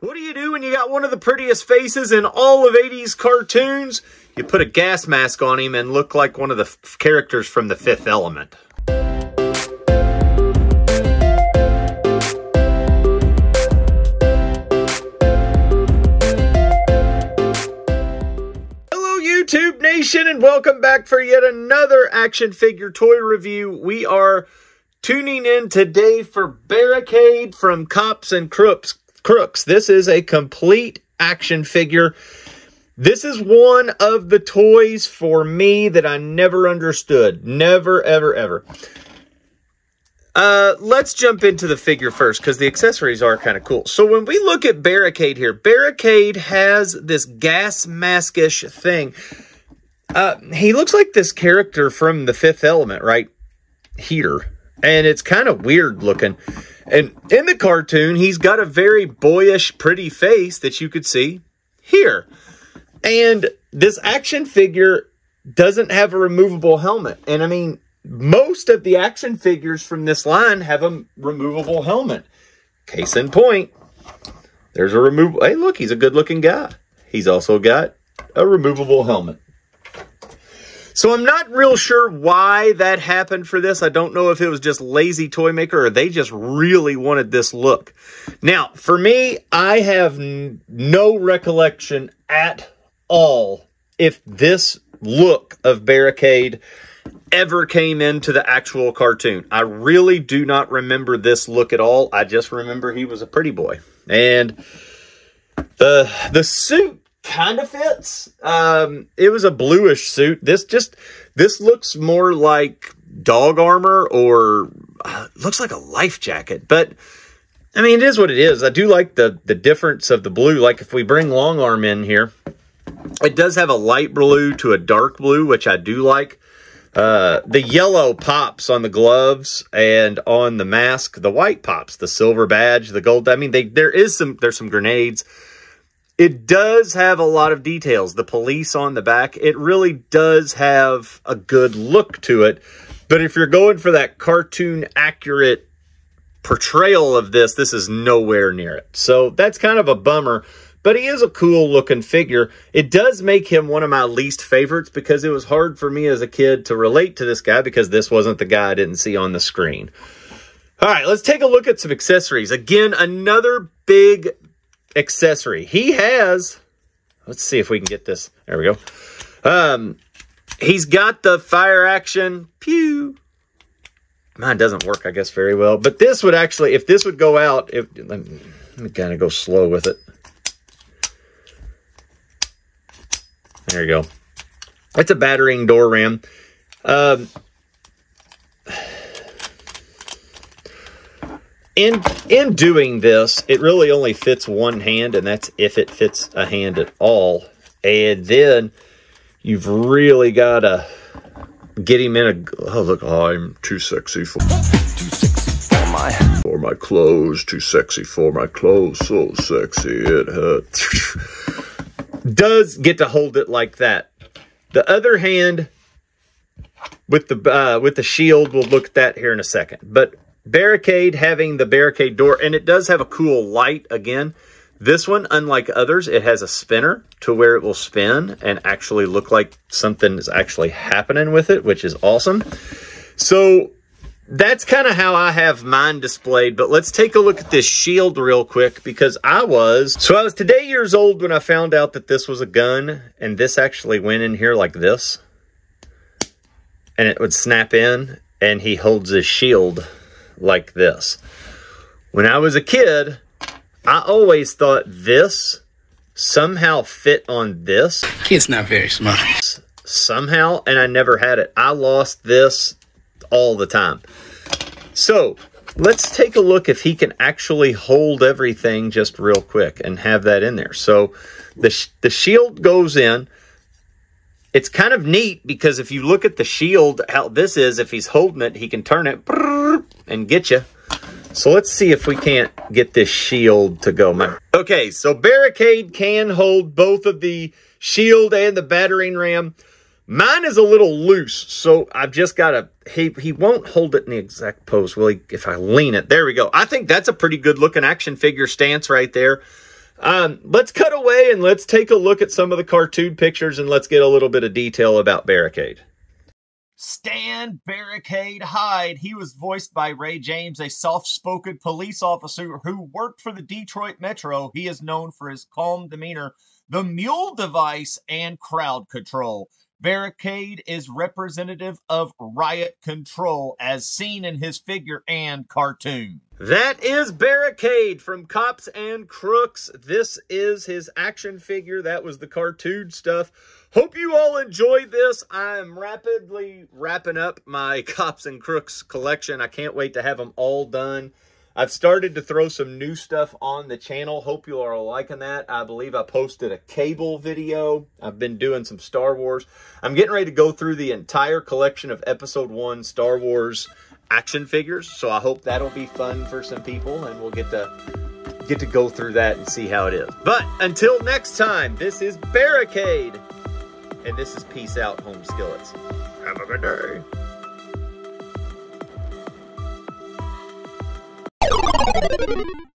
What do you do when you got one of the prettiest faces in all of 80s cartoons? You put a gas mask on him and look like one of the characters from The Fifth Element. Hello YouTube Nation and welcome back for yet another action figure toy review. We are tuning in today for Barricade from Cops and Crooks. This is a complete action figure. This is one of the toys for me that I never understood. Never, ever, ever. Let's jump into the figure first because the accessories are kind of cool. So when we look at Barricade here, Barricade has this gas mask-ish thing. He looks like this character from The Fifth Element right here. And it's kind of weird looking. And in the cartoon, he's got a very boyish, pretty face that you could see here. And this action figure doesn't have a removable helmet. And I mean, most of the action figures from this line have a removable helmet. Case in point, there's a removable... Hey, look, he's a good-looking guy. He's also got a removable helmet. So I'm not real sure why that happened for this. I don't know if it was just lazy toy maker or they just really wanted this look. Now, for me, I have no recollection at all if this look of Barricade ever came into the actual cartoon. I really do not remember this look at all. I just remember he was a pretty boy. And the suit kind of fits. It was a bluish suit. This looks more like dog armor or looks like a life jacket. But I mean, it is what it is. I do like the difference of the blue. Like if we bring Longarm in here, it does have a light blue to a dark blue, which I do like. The yellow pops on the gloves and on the mask. The white pops. The silver badge. The gold. I mean, there's some grenades. It does have a lot of details. The police on the back, it really does have a good look to it. But if you're going for that cartoon accurate portrayal of this, this is nowhere near it. So that's kind of a bummer. But he is a cool looking figure. It does make him one of my least favorites because it was hard for me as a kid to relate to this guy because this wasn't the guy I didn't see on the screen. All right, let's take a look at some accessories. Again, another big accessory. He has, let's see if we can get this. There we go. He's got the fire action. Pew. Mine doesn't work, I guess, very well. But this would actually, if this would go out, let me kind of go slow with it. There you go. It's a battering door ram. In doing this, it really only fits one hand, and that's if it fits a hand at all. And then you've really got to get him in a... Oh, look, I'm too sexy for... Too sexy for my... For my clothes, too sexy for my clothes, so sexy it hurts. Does get to hold it like that. The other hand with the shield, we'll look at that here in a second. But... Barricade having the barricade door, and it does have a cool light again. This one, unlike others, it has a spinner to where it will spin and actually look like something is actually happening with it, which is awesome. So that's kind of how I have mine displayed, but let's take a look at this shield real quick because I was today years old when I found out that this was a gun, and this actually went in here like this, and it would snap in, and he holds his shield like this. When I was a kid, I always thought this somehow fit on this. Kid's not very smart. Somehow, and I never had it. I lost this all the time. So let's take a look if he can actually hold everything just real quick and have that in there. So the shield goes in. It's kind of neat because if you look at the shield, how this is, if he's holding it, he can turn it and get you. So let's see if we can't get this shield to go. Okay, so Barricade can hold both of the shield and the battering ram. Mine is a little loose, so I've just got to... He won't hold it in the exact pose, will he? If I lean it. There we go. I think that's a pretty good looking action figure stance right there. Let's cut away and let's take a look at some of the cartoon pictures and let's get a little bit of detail about Barricade. Stand, barricade, hide. He was voiced by Ray James, a soft-spoken police officer who worked for the Detroit Metro. He is known for his calm demeanor, the mule device, and crowd control. Barricade is representative of riot control as seen in his figure and cartoon. That is Barricade from Cops and Crooks. This is his action figure. That was the cartoon stuff. Hope you all enjoyed this. I'm rapidly wrapping up my Cops and Crooks collection. I can't wait to have them all done. I've started to throw some new stuff on the channel. Hope you are liking that. I believe I posted a Cable video. I've been doing some Star Wars. I'm getting ready to go through the entire collection of Episode 1 Star Wars action figures. So I hope that'll be fun for some people. And we'll get to go through that and see how it is. But until next time, this is Barricade. And this is Peace Out, Home Skillets. Have a good day.